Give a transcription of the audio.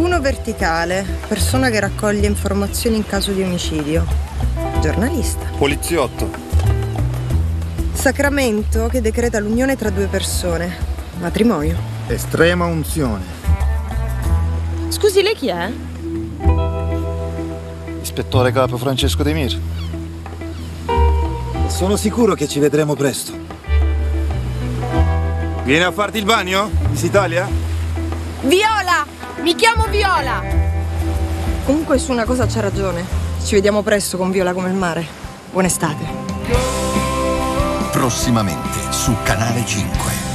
Uno verticale, persona che raccoglie informazioni in caso di omicidio. Giornalista. Poliziotto. Sacramento che decreta l'unione tra due persone. Matrimonio. Estrema unzione. Scusi, lei chi è? Ispettore capo Francesco Demir. Sono sicuro che ci vedremo presto. Vieni a farti il bagno? Miss Italia? Viola! Mi chiamo Viola! Comunque su una cosa c'ha ragione. Ci vediamo presto con Viola come il mare. Buon'estate. Prossimamente su Canale 5.